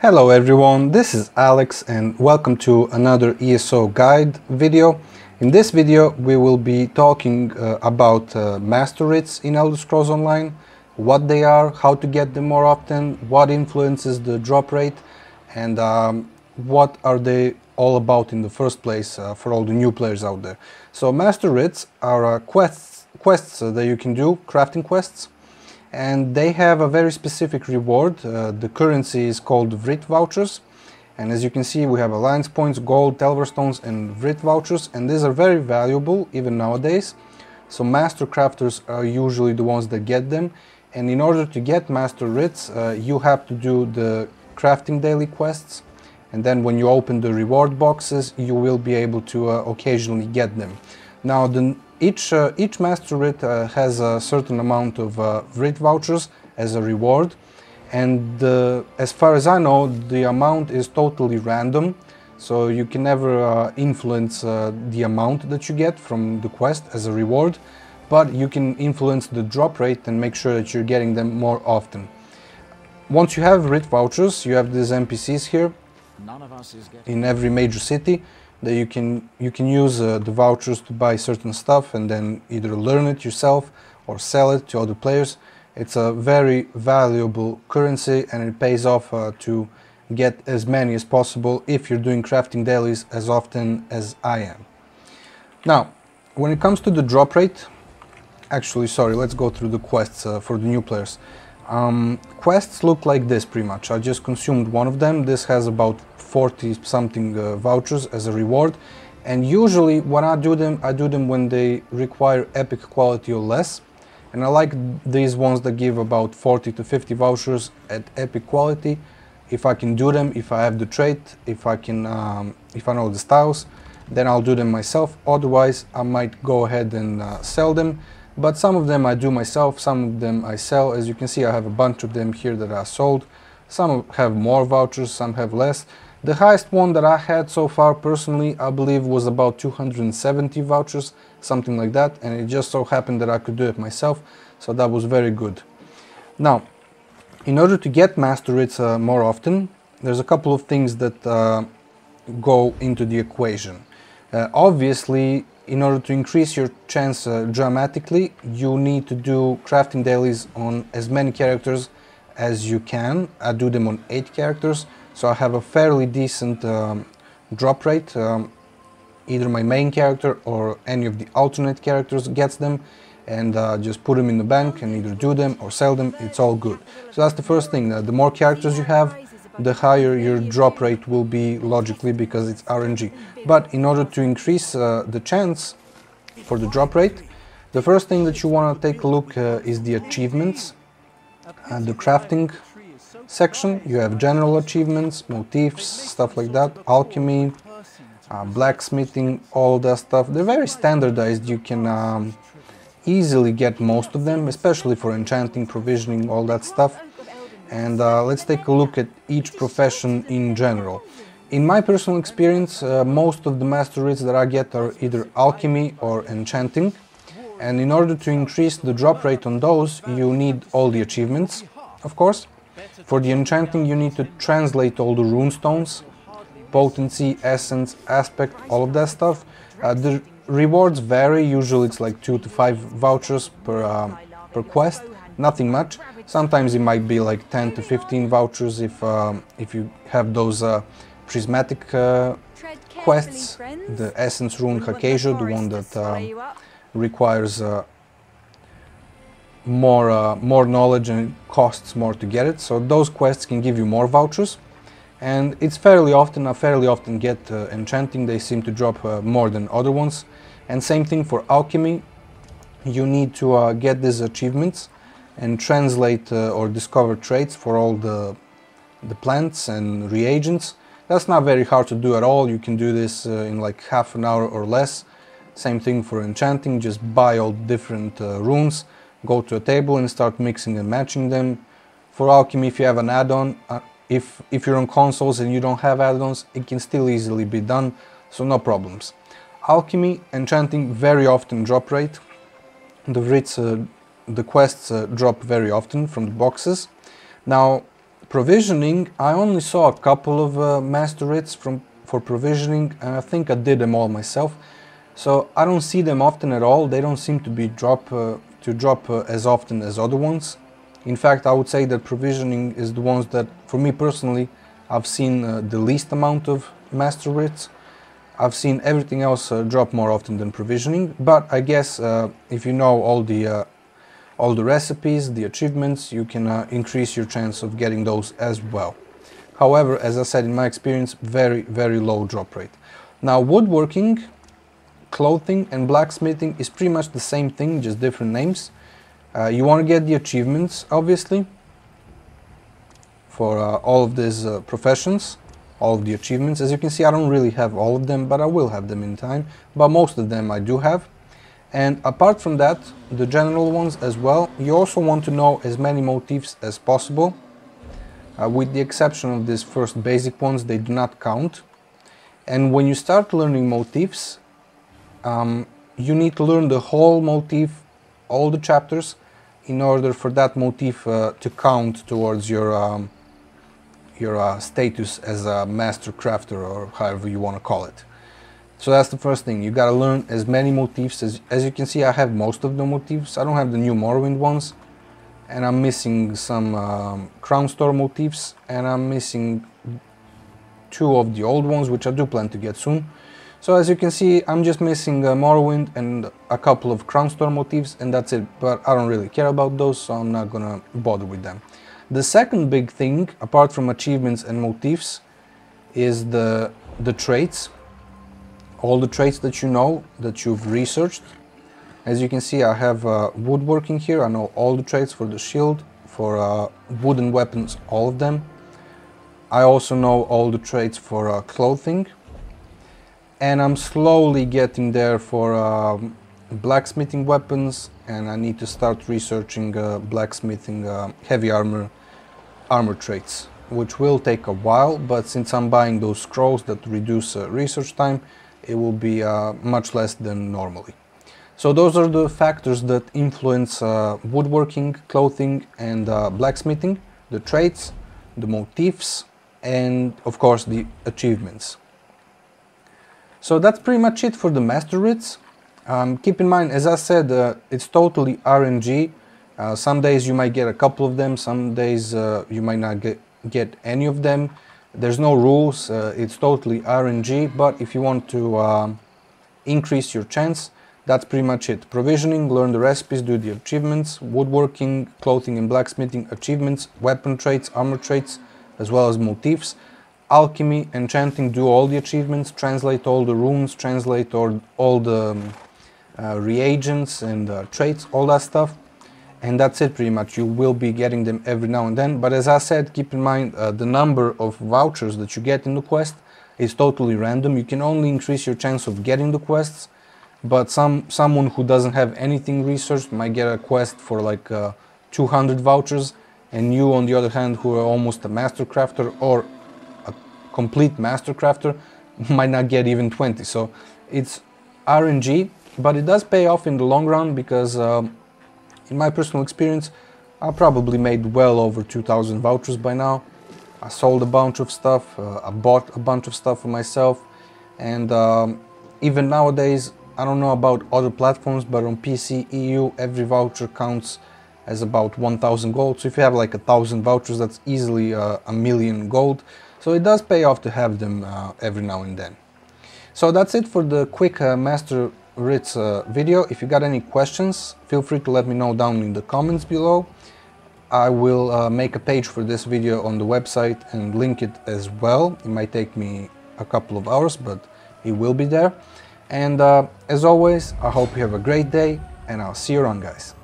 Hello everyone, this is Alex and welcome to another ESO guide video. In this video we will be talking about Master Writs in Elder Scrolls Online, what they are, how to get them more often, what influences the drop rate, and what are they all about in the first place for all the new players out there. So Master Writs are quests that you can do, crafting quests. And they have a very specific reward. The currency is called writ vouchers, and as you can see we have alliance points, gold, elder stones and writ vouchers, and these are very valuable even nowadays. So master crafters are usually the ones that get them, and in order to get master writs you have to do the crafting daily quests, and then when you open the reward boxes you will be able to occasionally get them. Now each Master Writ has a certain amount of writ vouchers as a reward, and as far as I know the amount is totally random, so you can never influence the amount that you get from the quest as a reward, but you can influence the drop rate and make sure that you're getting them more often. Once you have writ vouchers, you have these NPCs here in every major city that you can use the vouchers to buy certain stuff and then either learn it yourself or sell it to other players. It's a very valuable currency and it pays off to get as many as possible if you're doing crafting dailies as often as I am. Now, when it comes to the drop rate, let's go through the quests for the new players. Quests look like this pretty much. I just consumed one of them. This has about 40 something vouchers as a reward, and usually when I do them when they require epic quality or less, and I like these ones that give about 40 to 50 vouchers at epic quality, if I can do them, if I have the trait, if I know the styles, then I'll do them myself. Otherwise I might go ahead and sell them. But some of them I do myself, some of them I sell. As you can see, I have a bunch of them here that I sold. Some have more vouchers, some have less. The highest one that I had so far personally, I believe, was about 270 vouchers, something like that, and it just so happened that I could do it myself, so that was very good. Now, in order to get Master Writs more often, there's a couple of things that go into the equation. Obviously, in order to increase your chance dramatically, you need to do crafting dailies on as many characters as you can. I do them on 8 characters, so I have a fairly decent drop rate. Either my main character or any of the alternate characters gets them, and just put them in the bank and either do them or sell them, it's all good. So that's the first thing, the more characters you have, the higher your drop rate will be logically, because it's RNG. But in order to increase the chance for the drop rate, the first thing that you want to take a look is the achievements. The crafting section, you have general achievements, motifs, stuff like that, alchemy, blacksmithing, all that stuff. They're very standardized, you can easily get most of them, especially for enchanting, provisioning, all that stuff. And let's take a look at each profession in general. In my personal experience, most of the Master Writs that I get are either alchemy or enchanting, and in order to increase the drop rate on those you need all the achievements, of course. For the enchanting you need to translate all the rune stones, potency, essence, aspect, all of that stuff. The rewards vary, usually it's like 2 to 5 vouchers per quest, nothing much. Sometimes it might be like 10 to 15 vouchers if you have those prismatic quests, the essence rune Hakeisha, the one that requires more knowledge and costs more to get it. So those quests can give you more vouchers, and it's fairly often, I fairly often get enchanting, they seem to drop more than other ones. And same thing for alchemy, you need to get these achievements and translate or discover traits for all the plants and reagents. That's not very hard to do at all, you can do this in like half an hour or less. Same thing for enchanting, just buy all different runes, go to a table and start mixing and matching them. For alchemy, if you have an add-on, if you're on consoles and you don't have add-ons, it can still easily be done, so no problems. Alchemy, enchanting, very often drop rate. The writs, the quests drop very often from the boxes. Now, Provisioning, I only saw a couple of Master Writs for provisioning, and I think I did them all myself. So I don't see them often at all. They don't seem to be drop as often as other ones. In fact, I would say that provisioning is the ones that, for me personally, I've seen the least amount of Master Writs. I've seen everything else drop more often than provisioning, but I guess if you know all the recipes, the achievements, you can increase your chance of getting those as well. However, as I said, in my experience, very, very low drop rate. Now, woodworking, clothing and blacksmithing is pretty much the same thing, just different names. You want to get the achievements, obviously, for all of these professions, all of the achievements. As you can see, I don't really have all of them, but I will have them in time. But most of them I do have. And apart from that, the general ones as well, you also want to know as many motifs as possible. With the exception of these first basic ones, they do not count. And when you start learning motifs, you need to learn the whole motif, all the chapters, in order for that motif to count towards your status as a master crafter, or however you want to call it. So that's the first thing, you gotta learn as many motifs as you can see. I have most of the motifs. I don't have the new Morrowind ones, and I'm missing some Crown Store motifs, and I'm missing two of the old ones, which I do plan to get soon. So as you can see, I'm just missing Morrowind and a couple of Crown Store motifs, and that's it. But I don't really care about those, so I'm not gonna bother with them. The second big thing, apart from achievements and motifs, is the traits. All the traits that you know, that you've researched. As you can see, I have woodworking here. I know all the traits for the shield, for wooden weapons, all of them. I also know all the traits for clothing. And I'm slowly getting there for blacksmithing weapons, and I need to start researching blacksmithing heavy armor traits, which will take a while, but since I'm buying those scrolls that reduce research time, it will be much less than normally. So those are the factors that influence woodworking, clothing and blacksmithing, the traits, the motifs and of course the achievements. So that's pretty much it for the Master Writs. Keep in mind, as I said, it's totally RNG. Some days you might get a couple of them, some days you might not get any of them. There's no rules, it's totally RNG, but if you want to increase your chance, that's pretty much it. Provisioning, learn the recipes, do the achievements, woodworking, clothing and blacksmithing, achievements, weapon traits, armor traits, as well as motifs. Alchemy, enchanting, do all the achievements, translate all the runes, translate all the reagents and traits, all that stuff. And that's it pretty much. You will be getting them every now and then, but as I said, keep in mind the number of vouchers that you get in the quest is totally random. You can only increase your chance of getting the quests, but someone who doesn't have anything researched might get a quest for like 200 vouchers, and you on the other hand, who are almost a master crafter or a complete master crafter, might not get even 20. So it's RNG, but it does pay off in the long run, because in my personal experience, I probably made well over 2,000 vouchers by now. I sold a bunch of stuff, I bought a bunch of stuff for myself, and even nowadays, I don't know about other platforms, but on PC EU, every voucher counts as about 1,000 gold. So if you have like 1,000 vouchers, that's easily a million gold. So it does pay off to have them every now and then. So that's it for the quick Master Writs video. If you got any questions, feel free to let me know down in the comments below. I will make a page for this video on the website and link it as well. It might take me a couple of hours, but it will be there. And as always, I hope you have a great day, and I'll see you around, guys.